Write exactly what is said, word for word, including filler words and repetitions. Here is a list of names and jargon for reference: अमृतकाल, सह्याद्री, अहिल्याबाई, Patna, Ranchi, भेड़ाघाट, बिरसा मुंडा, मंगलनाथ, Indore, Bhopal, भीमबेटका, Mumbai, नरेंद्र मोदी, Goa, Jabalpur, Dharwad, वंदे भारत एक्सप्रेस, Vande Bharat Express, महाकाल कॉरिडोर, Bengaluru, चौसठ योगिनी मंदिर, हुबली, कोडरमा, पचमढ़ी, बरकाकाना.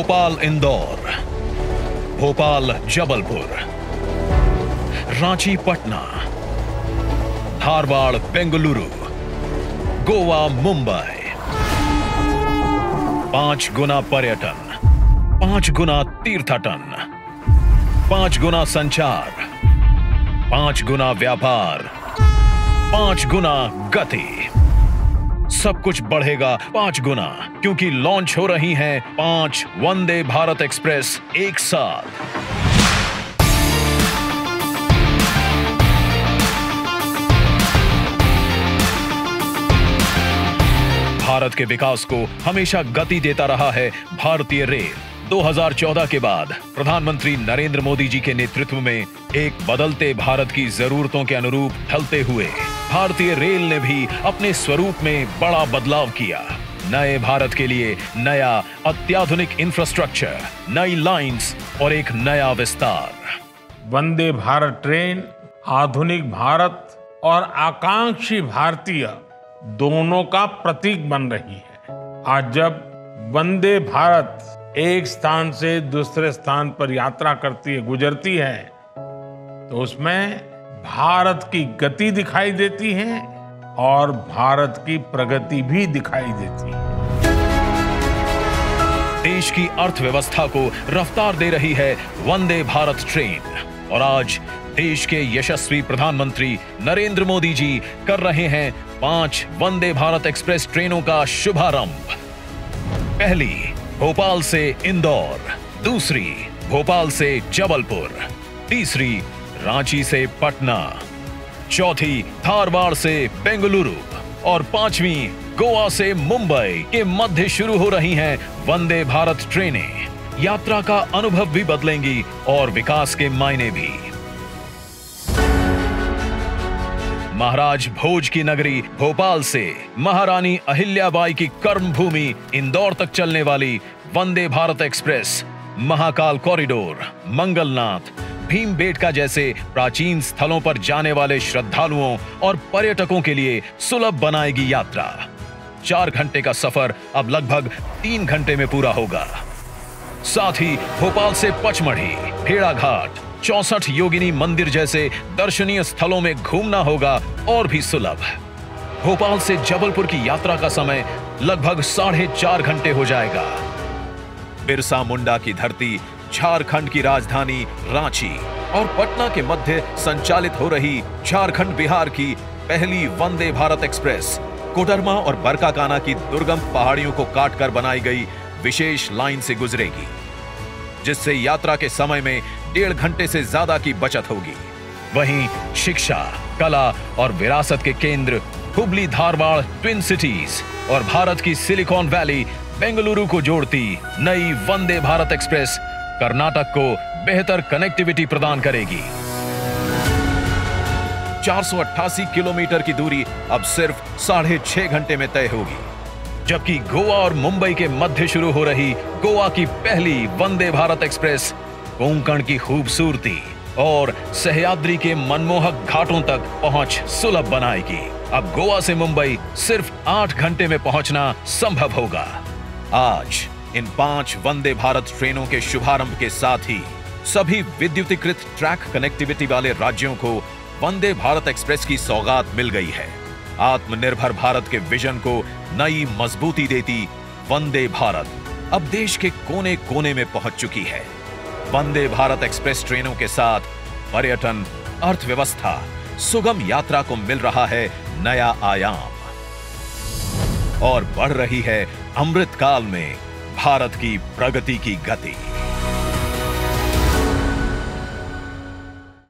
भोपाल इंदौर, भोपाल जबलपुर, रांची पटना, धारवाड़ बेंगलुरु, गोवा मुंबई। पांच गुना पर्यटन, पांच गुना तीर्थाटन, पांच गुना संचार, पांच गुना व्यापार, पांच गुना गति। सब कुछ बढ़ेगा पांच गुना, क्योंकि लॉन्च हो रही हैं पांच वंदे भारत एक्सप्रेस एक साथ। भारत के विकास को हमेशा गति देता रहा है भारतीय रेल। दो हज़ार चौदह के बाद प्रधानमंत्री नरेंद्र मोदी जी के नेतृत्व में एक बदलते भारत की जरूरतों के अनुरूप ढलते हुए भारतीय रेल ने भी अपने स्वरूप में बड़ा बदलाव किया। नए भारत के लिए नया अत्याधुनिक इंफ्रास्ट्रक्चर, नई लाइंस और एक नया विस्तार। वंदे भारत ट्रेन आधुनिक भारत और आकांक्षी भारतीय दोनों का प्रतीक बन रही है। आज जब वंदे भारत एक स्थान से दूसरे स्थान पर यात्रा करती है, गुजरती है, तो उसमें भारत की गति दिखाई देती है और भारत की प्रगति भी दिखाई देती है। देश की अर्थव्यवस्था को रफ्तार दे रही है वंदे भारत ट्रेन। और आज देश के यशस्वी प्रधानमंत्री नरेंद्र मोदी जी कर रहे हैं पांच वंदे भारत एक्सप्रेस ट्रेनों का शुभारंभ। पहली भोपाल से इंदौर, दूसरी भोपाल से जबलपुर, तीसरी रांची से पटना, चौथी धारवाड़ से बेंगलुरु और पांचवी गोवा से मुंबई के मध्य शुरू हो रही हैं वंदे भारत ट्रेनें। यात्रा का अनुभव भी बदलेंगी और विकास के मायने भी। महाराज भोज की नगरी भोपाल से महारानी अहिल्याबाई की कर्मभूमि इंदौर तक चलने वाली वंदे भारत एक्सप्रेस महाकाल कॉरिडोर, मंगलनाथ, भीमबेटका जैसे प्राचीन स्थलों पर जाने वाले श्रद्धालुओं और पर्यटकों के लिए सुलभ बनाएगी यात्रा। चार घंटे का सफर अब लगभग तीन घंटे में पूरा होगा। साथ ही भोपाल से पचमढ़ी, भेड़ाघाट, चौसठ योगिनी मंदिर जैसे दर्शनीय स्थलों में घूमना होगा और भी सुलभ। भोपाल से जबलपुर की यात्रा का समय लगभग साढ़े चार घंटे हो जाएगा। बिरसा मुंडा की धरती, झारखंड की राजधानी रांची और पटना के मध्य संचालित हो रही झारखंड बिहार की पहली वंदे भारत एक्सप्रेस कोडरमा और बरकाकाना की दुर्गम पहाड़ियों को काटकर बनाई गई विशेष लाइन से गुजरेगी, जिससे यात्रा के समय में डेढ़ घंटे से ज्यादा की बचत होगी। वहीं शिक्षा, कला और विरासत के केंद्र हुबली, धारवाड़, ट्विन सिटीज और भारत की सिलिकॉन वैली बेंगलुरु को जोड़ती नई वंदे भारत एक्सप्रेस कर्नाटक को बेहतर कनेक्टिविटी प्रदान करेगी। चार सौ अट्ठासी किलोमीटर की दूरी अब सिर्फ साढ़े छह घंटे में तय होगी, जबकि गोवा और मुंबई के मध्य शुरू हो रही गोवा की पहली वंदे भारत एक्सप्रेस कोंकण की खूबसूरती और सह्याद्री के मनमोहक घाटों तक पहुंच सुलभ बनाएगी। अब गोवा से मुंबई सिर्फ आठ घंटे में पहुंचना संभव होगा। आज इन पांच वंदे भारत ट्रेनों के शुभारंभ के साथ ही सभी विद्युतीकृत ट्रैक कनेक्टिविटी वाले राज्यों को वंदे भारत एक्सप्रेस की सौगात मिल गई है। आत्मनिर्भर भारत के विजन को नई मजबूती देती वंदे भारत अब देश के कोने कोने में पहुंच चुकी है। वंदे भारत एक्सप्रेस ट्रेनों के साथ पर्यटन, अर्थव्यवस्था, सुगम यात्रा को मिल रहा है नया आयाम और बढ़ रही है अमृतकाल में भारत की प्रगति की गति।